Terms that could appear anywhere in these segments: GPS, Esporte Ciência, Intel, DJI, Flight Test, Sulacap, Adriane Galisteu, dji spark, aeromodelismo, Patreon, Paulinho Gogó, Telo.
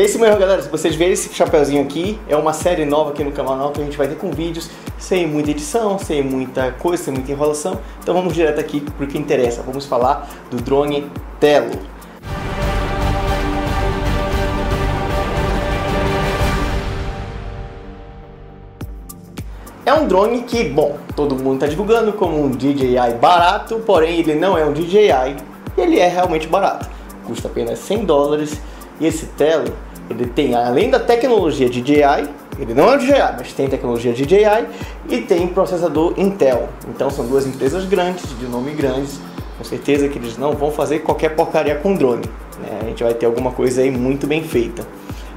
E é isso mesmo, galera. Se vocês verem esse chapeuzinho aqui, é uma série nova aqui no canal que a gente vai ter com vídeos sem muita edição, sem muita coisa, sem muita enrolação. Então vamos direto aqui pro que interessa. Vamos falar do drone Telo. É um drone que, bom, todo mundo está divulgando como um DJI barato, porém ele não é um DJI, ele é realmente barato, custa apenas 100 dólares. E esse Telo, ele tem, além da tecnologia DJI, ele não é um DJI, mas tem tecnologia DJI e tem processador Intel. Então são duas empresas grandes, de nome grandes, com certeza que eles não vão fazer qualquer porcaria com drone, né? A gente vai ter alguma coisa aí muito bem feita.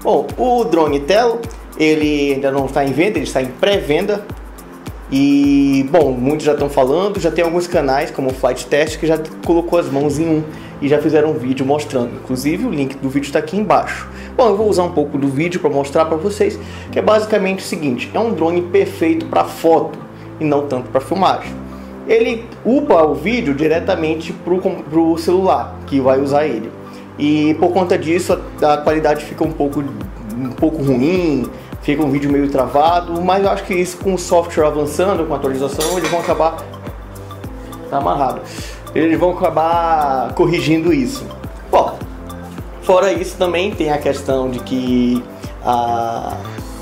Bom, o drone Telo, ele ainda não está em venda, ele está em pré-venda. E, bom, muitos já estão falando, já tem alguns canais como o Flight Test que já colocou as mãos em um e já fizeram um vídeo mostrando, inclusive o link do vídeo está aqui embaixo. Bom, eu vou usar um pouco do vídeo para mostrar para vocês, que é basicamente o seguinte: é um drone perfeito para foto e não tanto para filmagem. Ele upa o vídeo diretamente para o celular que vai usar ele, e por conta disso a qualidade fica um pouco ruim, fica um vídeo meio travado, mas eu acho que isso, com o software avançando, com a atualização, eles vão acabar... Tá amarrado. Eles vão acabar corrigindo isso. Bom, fora isso também tem a questão de que a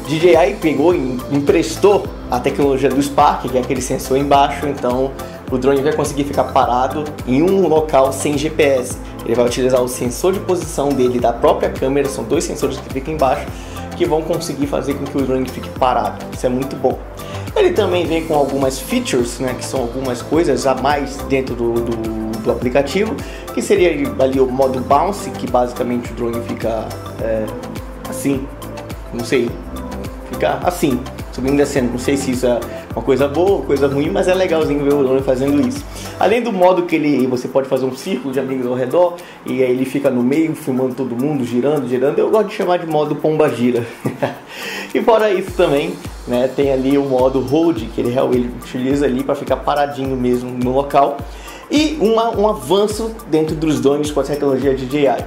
DJI pegou e emprestou a tecnologia do Spark, que é aquele sensor embaixo, então o drone vai conseguir ficar parado em um local sem GPS. Ele vai utilizar o sensor de posição dele da própria câmera, são dois sensores que ficam embaixo, que vão conseguir fazer com que o drone fique parado. Isso é muito bom. Ele também vem com algumas features, né, que são algumas coisas a mais dentro do aplicativo, que seria ali o modo bounce, que basicamente o drone fica assim, não sei, fica assim, subindo e descendo. Não sei se isso é uma coisa boa ou coisa ruim, mas é legalzinho ver o drone fazendo isso. Além do modo que você pode fazer um círculo de amigos ao redor, e aí ele fica no meio, filmando todo mundo, girando, girando. Eu gosto de chamar de modo pomba gira. E fora isso também, né, tem ali o modo hold, que ele utiliza ali para ficar paradinho mesmo no local. E um avanço dentro dos drones com a tecnologia DJI,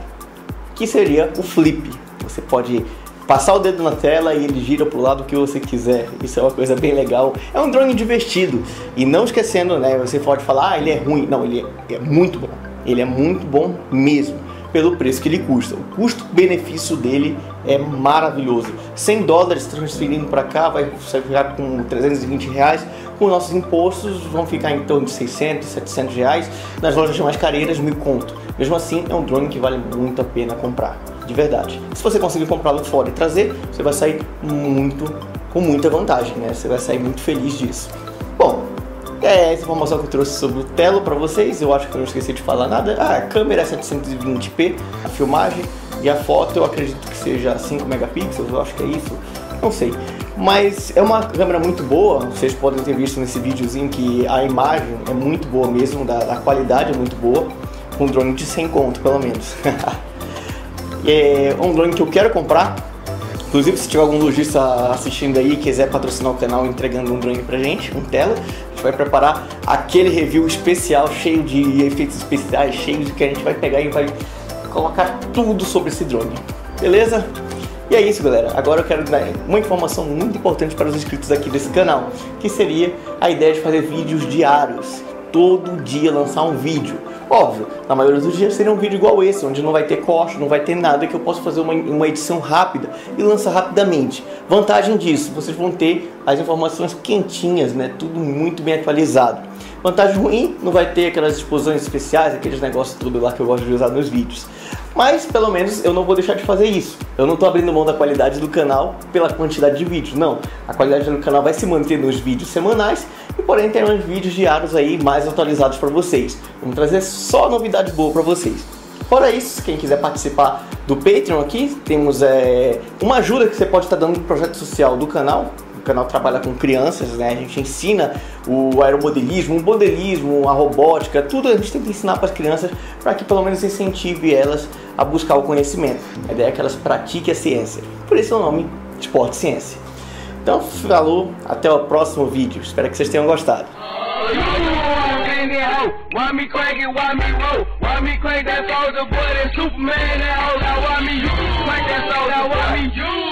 que seria o flip. Você pode passar o dedo na tela e ele gira para o lado que você quiser. Isso é uma coisa bem legal. É um drone divertido. E não esquecendo, né? Você pode falar, ah, ele é ruim. Não, ele é muito bom. Ele é muito bom mesmo, pelo preço que ele custa. O custo-benefício dele é maravilhoso. 100 dólares transferindo para cá, vai ficar com 320 reais. Com nossos impostos vão ficar em torno de 600, 700 reais. Nas lojas mais careiras, 1.000 conto. Mesmo assim, é um drone que vale muito a pena comprar, de verdade. Se você conseguir comprá-lo fora e trazer, você vai sair com muita vantagem, né? Você vai sair muito feliz disso. Bom, é essa informação que eu trouxe sobre o Telo para vocês. Eu acho que eu não esqueci de falar nada. Ah, a câmera é 720p, a filmagem, e a foto eu acredito que seja 5 megapixels, eu acho que é isso, não sei. Mas é uma câmera muito boa, vocês podem ter visto nesse videozinho que a imagem é muito boa mesmo, a qualidade é muito boa, com um drone de 100 conto pelo menos. É um drone que eu quero comprar. Inclusive, se tiver algum lojista assistindo aí e quiser patrocinar o canal entregando um drone pra gente, um Telo, a gente vai preparar aquele review especial, cheio de efeitos especiais, cheio de que a gente vai pegar e vai colocar tudo sobre esse drone, beleza? E é isso, galera. Agora eu quero dar uma informação muito importante para os inscritos aqui desse canal, que seria a ideia de fazer vídeos diários, todo dia lançar um vídeo. Óbvio, na maioria dos dias seria um vídeo igual esse, onde não vai ter corte, não vai ter nada, que eu posso fazer uma edição rápida e lançar rapidamente. Vantagem disso, vocês vão ter as informações quentinhas, né? Tudo muito bem atualizado. Vantagem ruim, não vai ter aquelas explosões especiais, aqueles negócios tudo lá que eu gosto de usar nos vídeos. Mas, pelo menos, eu não vou deixar de fazer isso. Eu não estou abrindo mão da qualidade do canal pela quantidade de vídeos, não. A qualidade do canal vai se manter nos vídeos semanais, e porém tem uns vídeos diários aí mais atualizados para vocês. Vamos trazer só novidade boa para vocês. Fora isso, quem quiser participar do Patreon aqui, temos uma ajuda que você pode estar dando no projeto social do canal. O canal trabalha com crianças, né? A gente ensina o aeromodelismo, o modelismo, a robótica, tudo a gente tem que ensinar para as crianças, para que pelo menos incentive elas a buscar o conhecimento. A ideia é que elas pratiquem a ciência. Por isso é o nome Esporte Ciência. Então, falou, até o próximo vídeo. Espero que vocês tenham gostado. Coming June!